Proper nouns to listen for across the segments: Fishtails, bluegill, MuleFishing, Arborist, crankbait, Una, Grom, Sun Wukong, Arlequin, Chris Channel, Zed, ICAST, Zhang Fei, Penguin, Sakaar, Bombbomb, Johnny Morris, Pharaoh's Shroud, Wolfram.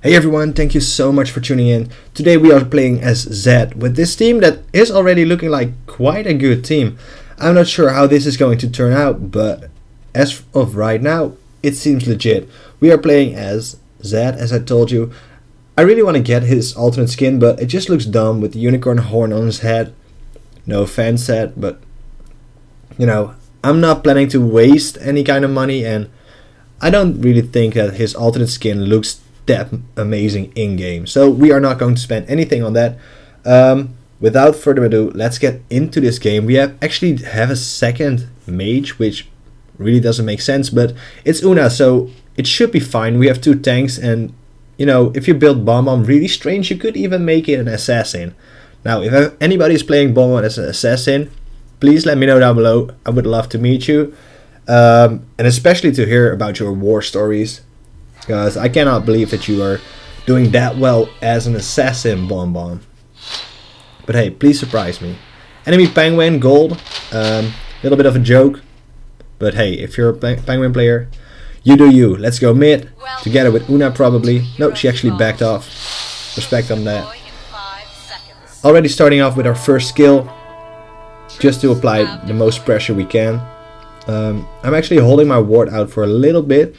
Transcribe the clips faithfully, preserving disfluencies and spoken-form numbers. Hey everyone, thank you so much for tuning in. Today we are playing as Zed with this team that is already looking like quite a good team. I'm not sure how this is going to turn out, but as of right now, it seems legit. We are playing as Zed, as I told you. I really want to get his ultimate skin, but it just looks dumb with the unicorn horn on his head. No offense, Zed, but you know, I'm not planning to waste any kind of money, and I don't really think that his alternate skin looks that amazing in-game, so we are not going to spend anything on that. Um, without further ado, let's get into this game. We have actually have a second mage, which really doesn't make sense, but it's Una, so it should be fine. We have two tanks, and you know, if you build Bombbomb really strange, you could even make it an assassin. Now, if anybody is playing Bombbomb as an assassin, please let me know down below. I would love to meet you, um, and especially to hear about your war stories. Because I cannot believe that you are doing that well as an assassin, Bombbomb. But hey, please surprise me. Enemy Penguin, gold. Um, little bit of a joke. But hey, if you're a pe Penguin player, you do you. Let's go mid, together with Una probably. No, she actually backed off. Respect on that. Already starting off with our first skill. Just to apply the most pressure we can. Um, I'm actually holding my ward out for a little bit.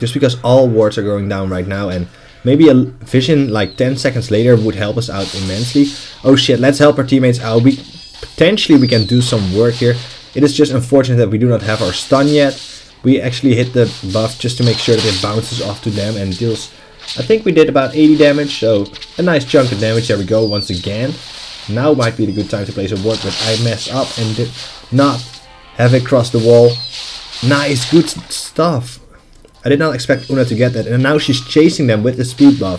Just because all wards are going down right now, and maybe a vision like ten seconds later would help us out immensely. Oh shit, let's help our teammates out. We potentially we can do some work here. It is just unfortunate that we do not have our stun yet. We actually hit the buff just to make sure that it bounces off to them and deals. I think we did about eighty damage, so a nice chunk of damage. There we go, once again. Now might be the good time to place a ward, but I messed up and did not have it cross the wall. Nice, good stuff. I did not expect Una to get that, and now she's chasing them with the speed buff.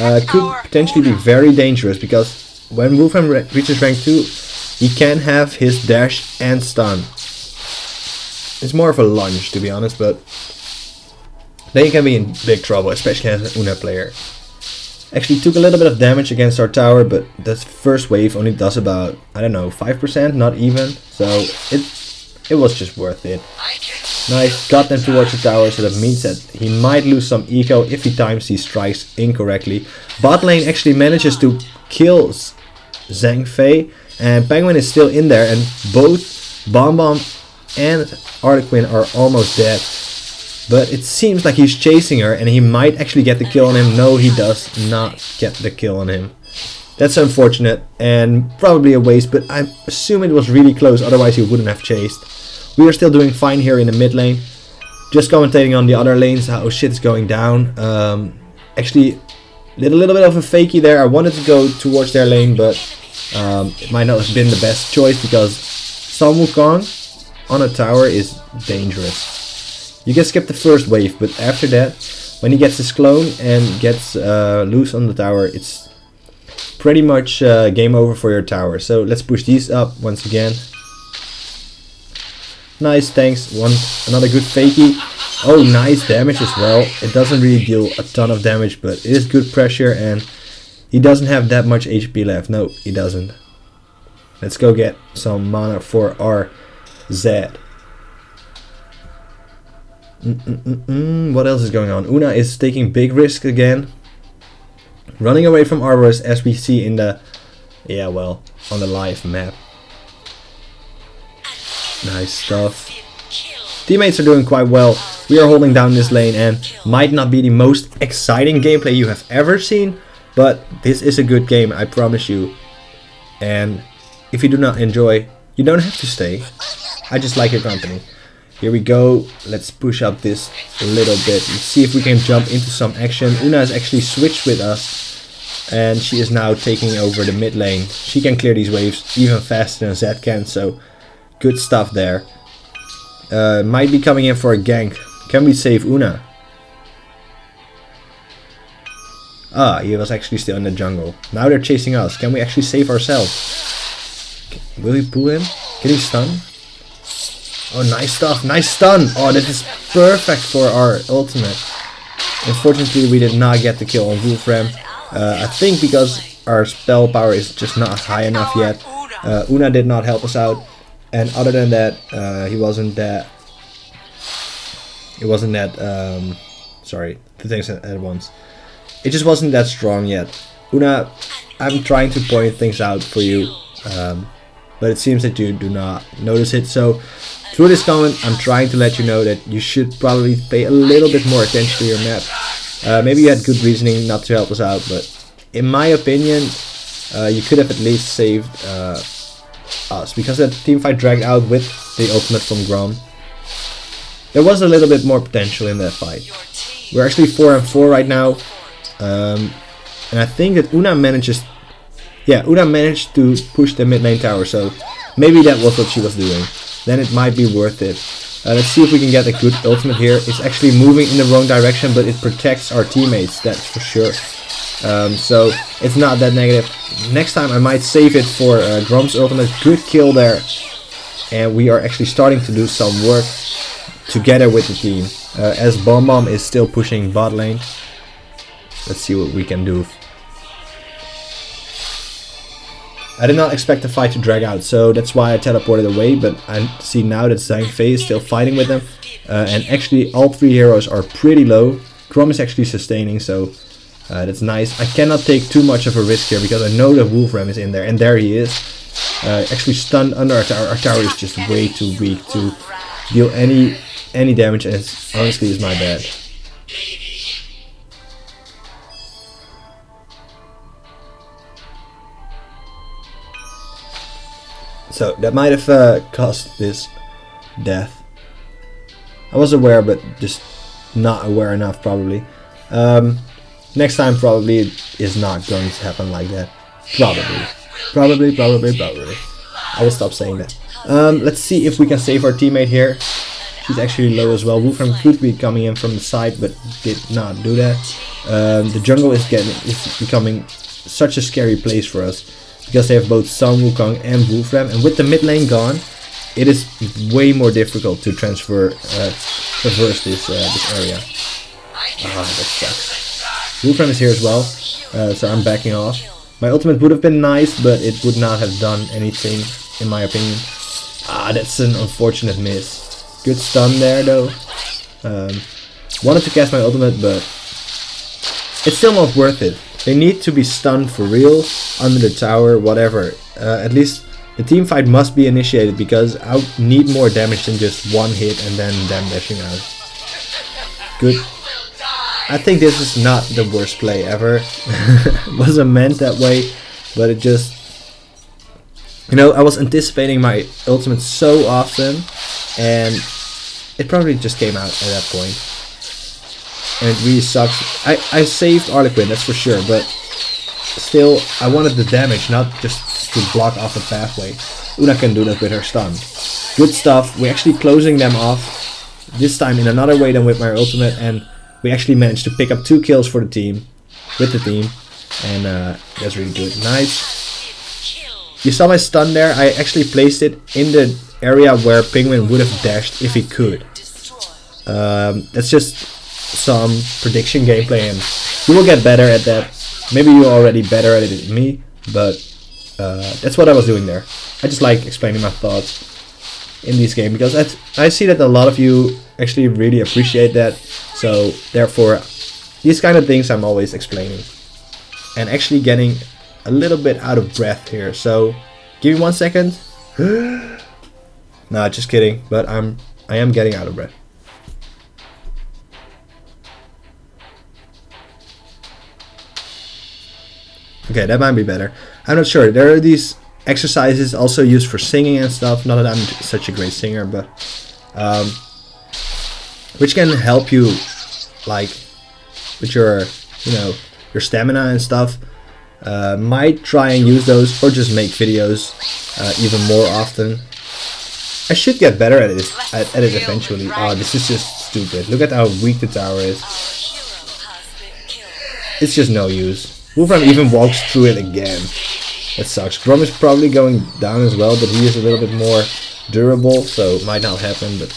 Uh, could potentially be very dangerous, because when Wolfram re reaches rank two, he can have his dash and stun. It's more of a lunge, to be honest, but then you can be in big trouble, especially as an Una player. Actually took a little bit of damage against our tower, but this first wave only does about, I don't know, five percent, not even, so it it was just worth it. Nice, got them towards the tower, so that means that he might lose some eco if he times these strikes incorrectly. Bot lane actually manages to kill Zhang Fei, and Penguin is still in there, and both Bombbomb and Arlequin are almost dead. But it seems like he's chasing her, and he might actually get the kill on him. No, he does not get the kill on him. That's unfortunate, and probably a waste, but I assume it was really close, otherwise he wouldn't have chased. We are still doing fine here in the mid lane. Just commentating on the other lanes, how shit's going down. Um, actually, did a little bit of a fakie there. I wanted to go towards their lane, but um, it might not have been the best choice, because Sun Wukong on a tower is dangerous. You can skip the first wave, but after that, when he gets his clone and gets uh, loose on the tower, it's pretty much uh, game over for your tower. So let's push these up once again. Nice, thanks. One another good fakie. Oh, nice damage as well. It doesn't really deal a ton of damage, but it is good pressure, and he doesn't have that much H P left. No, he doesn't. Let's go get some mana for our Zed. Mm-mm-mm-mm. What else is going on? Una is taking big risk again. Running away from Arborist, as we see in the... Yeah, well, on the live map. Nice stuff. Teammates are doing quite well. We are holding down this lane, and might not be the most exciting gameplay you have ever seen, but this is a good game, I promise you. And if you do not enjoy, you don't have to stay. I just like your company. Here we go. Let's push up this a little bit. Let's see if we can jump into some action. Una has actually switched with us, and she is now taking over the mid lane. She can clear these waves even faster than Zed can, so... good stuff there. Uh, might be coming in for a gank. Can we save Una? Ah, he was actually still in the jungle. Now they're chasing us. Can we actually save ourselves? Will we pull him? Can he stun? Oh, nice stuff. Nice stun. Oh, this is perfect for our ultimate. Unfortunately, we did not get the kill on Wolfram. Uh, I think because our spell power is just not high enough yet. Uh, Una did not help us out. And other than that, uh, he wasn't that It wasn't that, um, sorry, two things at, at once. It just wasn't that strong yet. Una, I'm trying to point things out for you, um, but it seems that you do not notice it. So through this comment, I'm trying to let you know that you should probably pay a little bit more attention to your map. Uh, maybe you had good reasoning not to help us out, but in my opinion, uh, you could have at least saved uh, us, because that teamfight dragged out with the ultimate from Grom. There was a little bit more potential in that fight. We're actually four and four right now. Um, and I think that Una manages, yeah, Una managed to push the mid lane tower, so maybe that was what she was doing. Then it might be worth it. Uh, let's see if we can get a good ultimate here. It's actually moving in the wrong direction, but it protects our teammates, that's for sure. Um, so it's not that negative. Next time I might save it for uh, Grom's ultimate. Good kill there. And we are actually starting to do some work together with the team, uh, as Bombbomb is still pushing bot lane. Let's see what we can do. I did not expect the fight to drag out, so that's why I teleported away, but I see now that Zhang Fei is still fighting with them, uh, and actually all three heroes are pretty low. Grom is actually sustaining, so uh, that's nice. I cannot take too much of a risk here, because I know that Wolfram is in there, and there he is. Uh, actually stunned under our tower. Our tower is just way too weak to deal any any damage, and it's, honestly is my bad. So that might have uh, caused this death. I was aware, but just not aware enough probably. Um, next time probably it is not going to happen like that. Probably. Probably, probably, probably. I will stop saying that. Um, let's see if we can save our teammate here. She's actually low as well. Wolfram could be coming in from the side, but did not do that. Um, the jungle is getting is becoming such a scary place for us, because they have both Sun Wukong and Wolfram, and with the mid lane gone, it is way more difficult to transfer, uh, traverse this, uh, this area. Ah, that sucks. Wolfram is here as well, uh, so I'm backing off. My ultimate would have been nice, but it would not have done anything, in my opinion. Ah, that's an unfortunate miss. Good stun there, though. Um, wanted to cast my ultimate, but it's still not worth it. They need to be stunned for real, under the tower, whatever. Uh, at least the team fight must be initiated, because I need more damage than just one hit and then them dashing out. Good. I think this is not the worst play ever. It wasn't meant that way, but it just... You know, I was anticipating my ultimate so often, and it probably just came out at that point. And it really sucks. I, I saved Arlequin, that's for sure, but still, I wanted the damage, not just to block off the pathway. Una can do that with her stun. Good stuff, we're actually closing them off, this time in another way than with my ultimate, and we actually managed to pick up two kills for the team, with the team, and uh, that's really good. Nice. You saw my stun there, I actually placed it in the area where Penguin would have dashed if he could. Um, that's just... some prediction gameplay, and you will get better at that. Maybe you're already better at it than me, but uh, that's what I was doing there. I just like explaining my thoughts in this game, because I, I see that a lot of you actually really appreciate that, so therefore these kind of things I'm always explaining. And actually getting a little bit out of breath here, so give me one second. Nah, just kidding, but I'm I am getting out of breath. Okay, that might be better. I'm not sure. There are these exercises also used for singing and stuff. Not that I'm such a great singer, but um, which can help you, like, with your, you know, your stamina and stuff. Uh, might try and use those, or just make videos uh, even more often. I should get better at it at, at it eventually. Oh, this is just stupid. Look at how weak the tower is. It's just no use. Wolfram even walks through it again. That sucks. Grom is probably going down as well, but he is a little bit more durable, so it might not happen, but...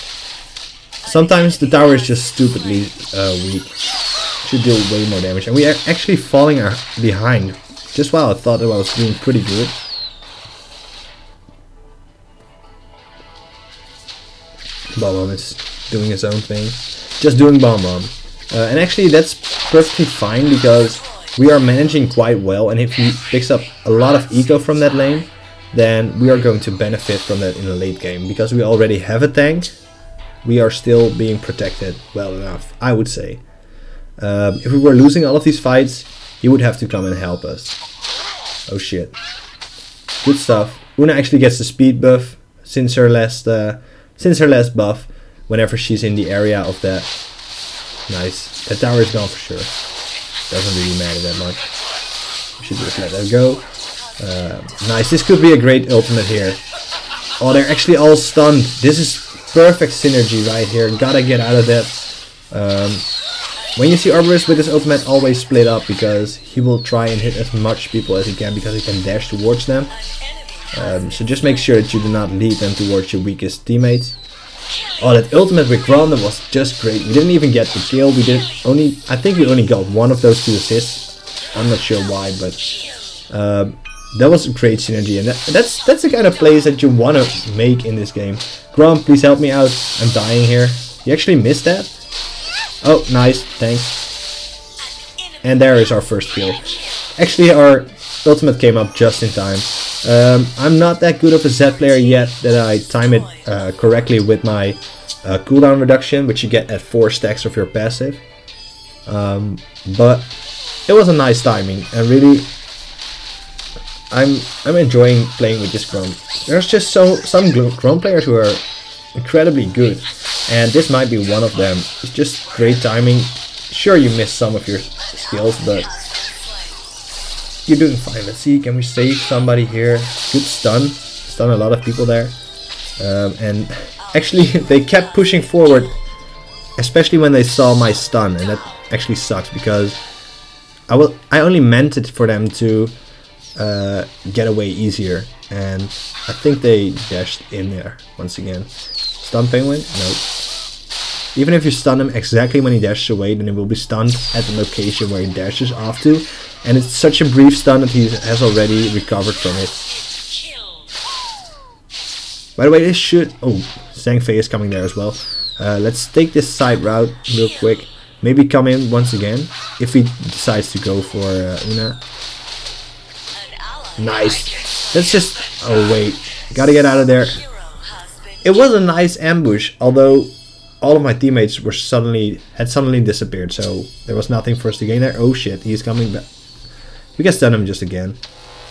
Sometimes the tower is just stupidly uh, weak. Should deal way more damage. And we are actually falling behind. Just while I thought that I was doing pretty good. Bombbomb is doing his own thing. just doing Bombbomb. Uh, and actually that's perfectly fine because we are managing quite well, and if he picks up a lot of eco from that lane, then we are going to benefit from that in the late game. Because we already have a tank, we are still being protected well enough, I would say. Um, if we were losing all of these fights, he would have to come and help us. Oh shit. Good stuff. Una actually gets the speed buff since her last, uh, since her last buff, whenever she's in the area of that. Nice. That tower is gone for sure. Doesn't really matter that much. We should just let that go. Uh, nice. This could be a great ultimate here. Oh, they're actually all stunned. This is perfect synergy right here. Gotta get out of that. Um, when you see Arborist with his ultimate, always split up, because he will try and hit as much people as he can, because he can dash towards them. Um, so just make sure that you do not lead them towards your weakest teammates. Oh, that ultimate with Grom, that was just great. We didn't even get the kill. We did only, I think we only got one of those two assists. I'm not sure why, but uh, that was a great synergy, and that, that's that's the kind of plays that you want to make in this game. Grom, please help me out. I'm dying here. You actually missed that. Oh, nice. Thanks. And there is our first kill. Actually, our ultimate came up just in time. Um, I'm not that good of a Zed player yet that I time it uh, correctly with my uh, cooldown reduction, which you get at four stacks of your passive. Um, but it was a nice timing, and really, I'm I'm enjoying playing with this Grom. There's just so some Grom players who are incredibly good, and this might be one of them. It's just great timing. Sure, you miss some of your skills, but you're doing fine. Let's see, can we save somebody here? Good stun. Stun a lot of people there. Um, and actually, they kept pushing forward, especially when they saw my stun. And that actually sucks, because I, will, I only meant it for them to uh, get away easier. And I think they dashed in there once again. Stun Penguin? Nope. Even if you stun him exactly when he dashes away, then he will be stunned at the location where he dashes off to. And it's such a brief stun that he has already recovered from it. By the way, this should... Oh, Zhang Fei is coming there as well. Uh, let's take this side route real quick. Maybe come in once again, if he decides to go for uh, Una. Nice. That's just... Oh, wait. Gotta get out of there. It was a nice ambush, although... all of my teammates were suddenly had suddenly disappeared, so there was nothing for us to gain there. Oh shit, he's coming back. We can stun him just again.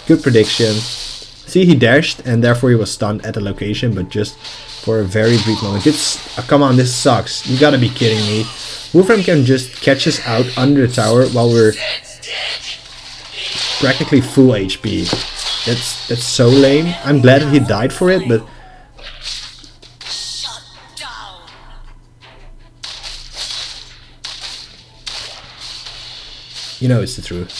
Good prediction. See, he dashed, and therefore he was stunned at the location, but just for a very brief moment. It's, oh, come on, this sucks. You gotta be kidding me. Wolfram can just catch us out under the tower while we're practically full H P. That's, that's so lame. I'm glad that he died for it, but... you know it's the truth.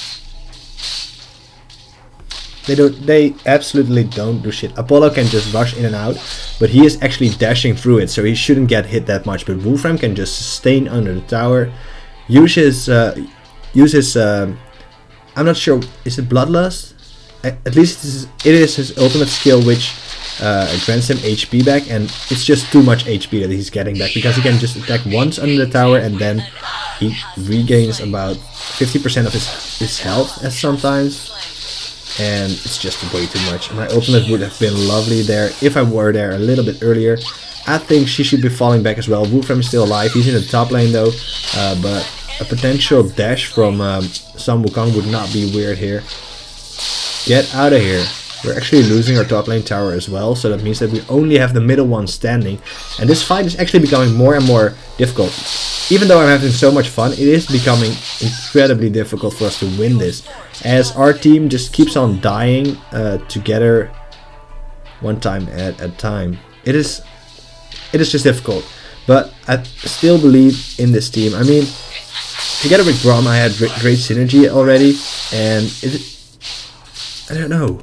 They don't. They absolutely don't do shit. Apollo can just rush in and out, but he is actually dashing through it, so he shouldn't get hit that much. But Wolfram can just sustain under the tower, use his, uh, use his. Um, I'm not sure. Is it Bloodlust? At least it is, it is his ultimate skill, which uh, grants him H P back, and it's just too much H P that he's getting back, because he can just attack once under the tower and then he regains about fifty percent of his, his health as sometimes, and it's just way too much. My ultimate would have been lovely there if I were there a little bit earlier. I think she should be falling back as well. Wolfram is still alive, he's in the top lane though, uh, but a potential dash from um, Sun Wukong would not be weird here. Get out of here. We're actually losing our top lane tower as well, so that means that we only have the middle one standing, and this fight is actually becoming more and more difficult. Even though I'm having so much fun, it is becoming incredibly difficult for us to win this, as our team just keeps on dying uh, together, one time at a time. It is, it is just difficult, but I still believe in this team. I mean, together with Grom, I had great synergy already, and it, I don't know.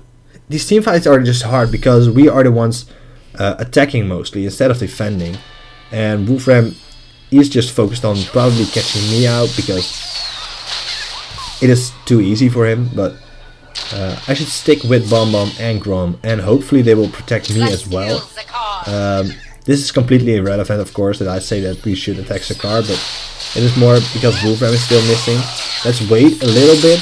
These team fights are just hard because we are the ones uh, attacking mostly instead of defending, and Wolfram is just focused on probably catching me out because it is too easy for him. But uh, I should stick with Bombbomb and Grom, and hopefully they will protect me as well. Um, This is completely irrelevant, of course, that I say that we should attack Sakaar, but it is more because Wolfram is still missing. Let's wait a little bit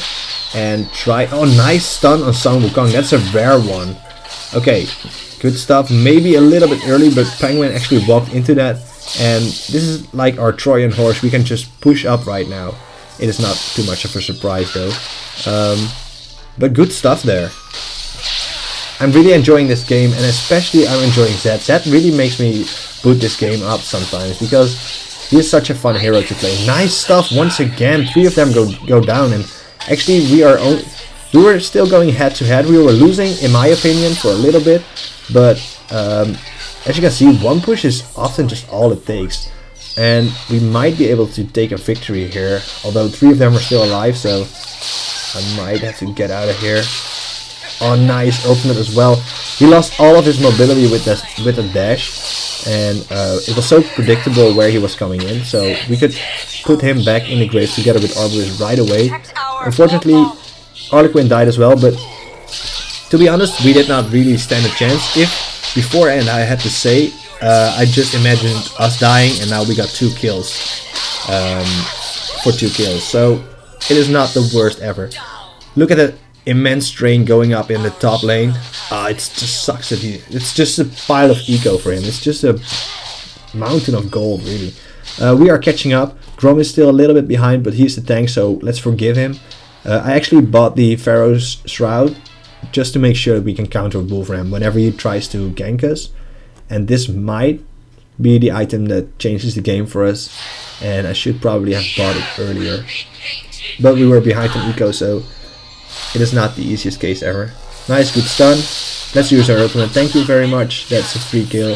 and try... Oh, nice stun on Sun Wukong. That's a rare one. Okay, good stuff. Maybe a little bit early, but Penguin actually walked into that. And this is like our Trojan horse. We can just push up right now. It is not too much of a surprise, though. Um, but good stuff there. I'm really enjoying this game, and especially I'm enjoying Zed. Zed really makes me boot this game up sometimes, because he is such a fun hero to play. Nice stuff once again. Three of them go go down, and actually we are only, we were still going head to head. We were losing, in my opinion, for a little bit, but um, as you can see, one push is often just all it takes, and we might be able to take a victory here. Although three of them are still alive, so I might have to get out of here. Oh, nice ultimate as well. He lost all of his mobility with this, with a dash, and uh, it was so predictable where he was coming in, so we could put him back in the grave together with Arborist right away. Unfortunately, Arlequin died as well, but to be honest, we did not really stand a chance. If beforehand I had to say, uh, I just imagined us dying, and now we got two kills um, for two kills, so it is not the worst ever. Look at that. Immense drain going up in the top lane. Ah, uh, it just sucks that he... It's just a pile of eco for him. It's just a mountain of gold, really. Uh, we are catching up. Grom is still a little bit behind, but he's the tank, so let's forgive him. Uh, I actually bought the Pharaoh's Shroud just to make sure that we can counter Wolfram whenever he tries to gank us. And this might be the item that changes the game for us. And I should probably have bought it earlier. But we were behind on eco, so... It is not the easiest case ever. Nice, good stun. Let's use our ultimate. Thank you very much. That's a free kill.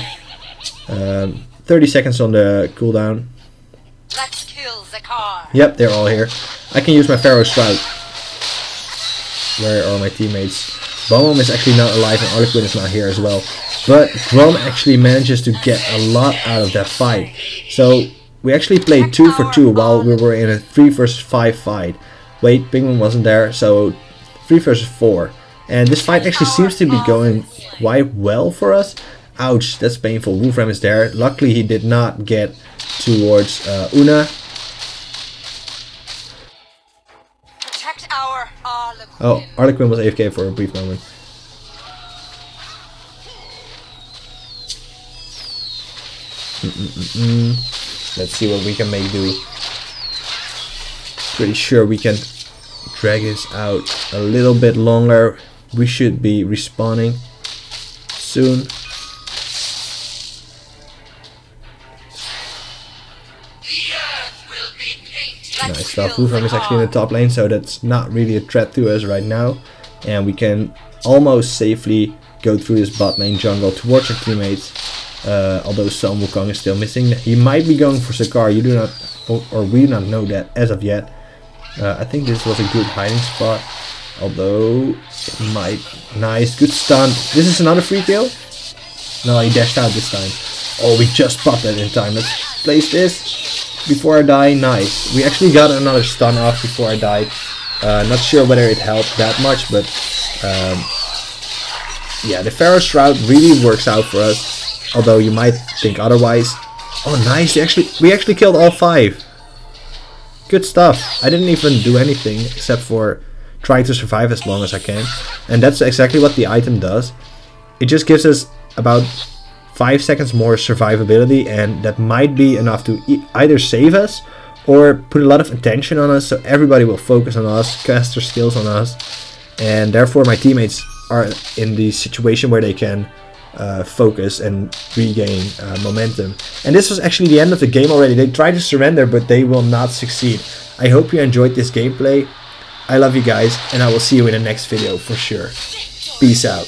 Um, thirty seconds on the cooldown. Let's kill Sakaar. Yep, they're all here. I can use my Pharaoh's Shroud. Where are my teammates? Bombbomb is actually not alive, and Arlequin is not here as well. But Grom actually manages to get a lot out of that fight. So we actually played two for two while we were in a three versus five fight. Wait, Penguin wasn't there, so three versus four. And this fight actually seems to be going quite well for us. Ouch, that's painful. Wolfram is there. Luckily, he did not get towards uh, Una. Protect our Arlequin. Oh, Arlequin was A F K for a brief moment. Mm-mm-mm-mm. Let's see what we can make do. Pretty sure we can drag this out a little bit longer. We should be respawning soon. Nice stuff. Wolfram is actually in the top lane, so that's not really a threat to us right now. And we can almost safely go through this bot lane jungle towards our teammates. Uh, although Sun Wukong is still missing. He might be going for Sakaar. You do not, or we do not know that as of yet. Uh, I think this was a good hiding spot, although it might... Nice, good stun. This is another free kill? No, he dashed out this time. Oh, we just popped that in time. Let's place this before I die. Nice. We actually got another stun off before I died. Uh, not sure whether it helped that much, but... Um, yeah, the Pharaoh's Shroud really works out for us, although you might think otherwise. Oh, nice. You actually, we actually killed all five. Good stuff. I didn't even do anything except for try to survive as long as I can, and that's exactly what the item does. It just gives us about five seconds more survivability, and that might be enough to e either save us or put a lot of attention on us, so everybody will focus on us, cast their skills on us, and therefore my teammates are in the situation where they can Uh, focus and regain uh, momentum. And this was actually the end of the game already. They tried to surrender, but they will not succeed. I hope you enjoyed this gameplay. I love you guys, and I will see you in the next video for sure. Peace out.